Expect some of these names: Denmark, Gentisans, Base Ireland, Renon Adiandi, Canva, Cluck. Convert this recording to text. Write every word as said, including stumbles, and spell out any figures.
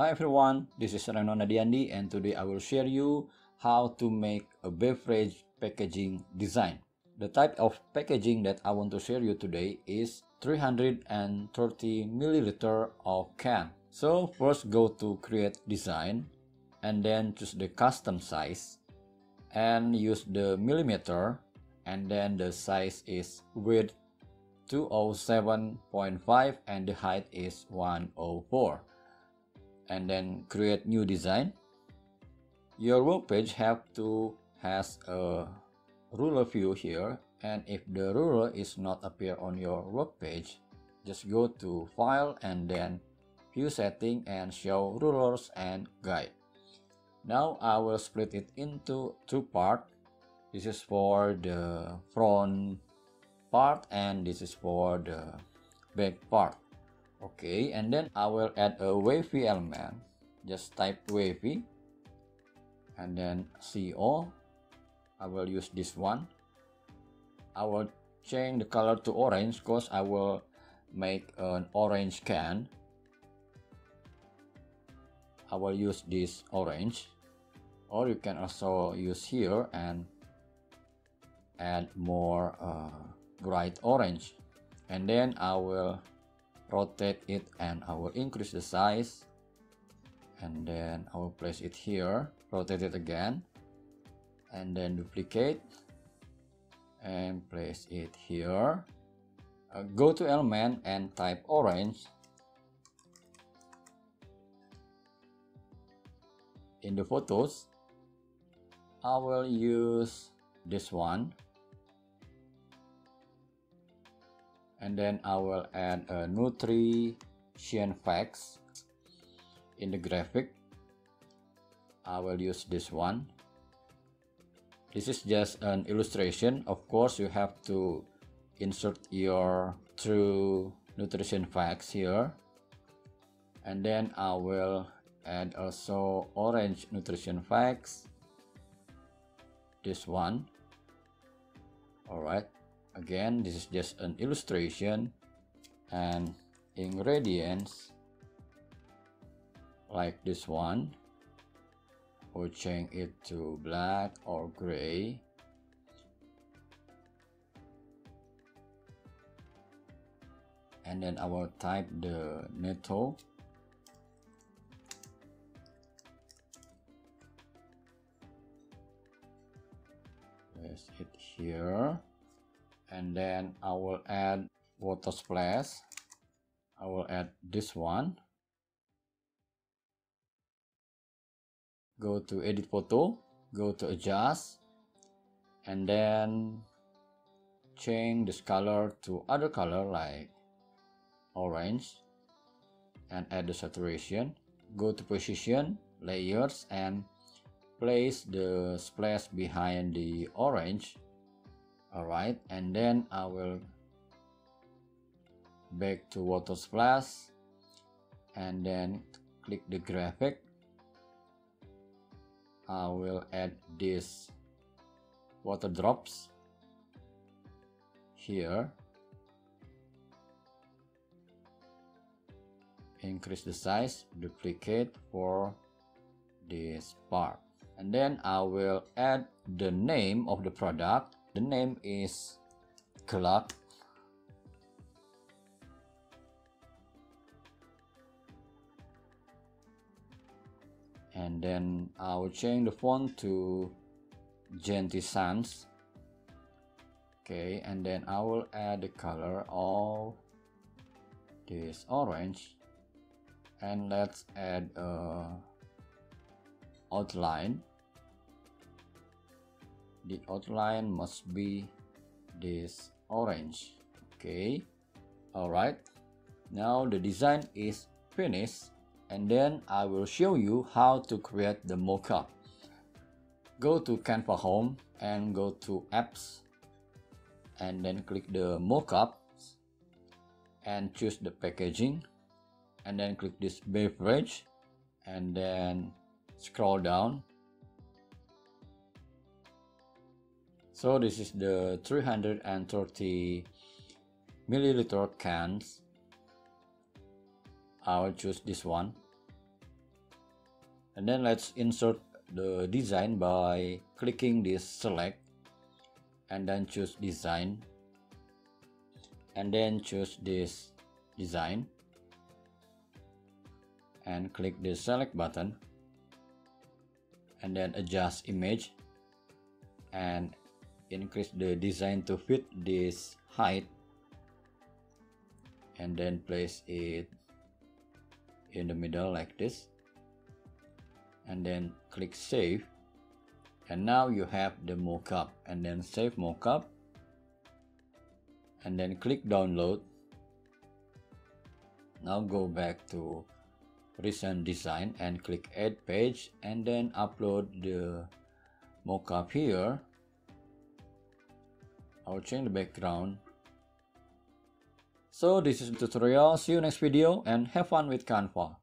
Hi everyone, this is Renon Adiandi and today I will share you how to make a beverage packaging design. The type of packaging that I want to share you today is three hundred thirty milliliter of can. So first go to create design and then choose the custom size and use the millimeter and then the size is width two oh seven point five and the height is one oh four. And then create new design. Your web page have to has a ruler view here, and if the ruler is not appear on your web page, just go to file and then view setting and show rulers and guide. Now I will split it into two parts. This is for the front part and this is for the back part. Okay, and then I will add a wavy element. Just type wavy and then C O. I will use this one. I will change the color to orange because I will make an orange can. I will use this orange, or you can also use here and add more uh, bright orange. And then I will rotate it and I will increase the size and then I will place it here, rotate it again and then duplicate and place it here. Uh, go to element and type orange. In the photos I will use this one. And then I will add a nutrition facts in the graphic. I will use this one. This is just an illustration. Of course, you have to insert your true nutrition facts here. And then I will add also orange nutrition facts. This one. Alright. Again, this is just an illustration, and ingredients like this one. We'll change it to black or gray. And then I will type the natto. Place it here. And then I will add water splash. I will add this one. Go to edit photo, go to adjust, and then change this color to other color like orange and add the saturation. Go to position, layers, and place the splash behind the orange. Alright, and then I will back to water splash and then click the graphic. I will add these water drops here. Increase the size, duplicate for this part. And then I will add the name of the product. The name is Cluck. And then I will change the font to Gentisans. Okay, and then I will add the color of this orange. And let's add a outline. The outline must be this orange. Okay, alright. Now the design is finished and then I will show you how to create the mockup. Go to Canva Home and go to Apps and then click the mockups and choose the packaging and then click this beverage and then scroll down. So this is the three hundred thirty milliliter cans. I will choose this one. And then let's insert the design by clicking this select and then choose design and then choose this design and click the select button and then adjust image and increase the design to fit this height and then place it in the middle like this and then click save. And now you have the mockup and then save mockup and then click download. Now go back to recent design and click add page and then upload the mockup here. I'll change the background. So this is the tutorial. See you next video and have fun with Canva.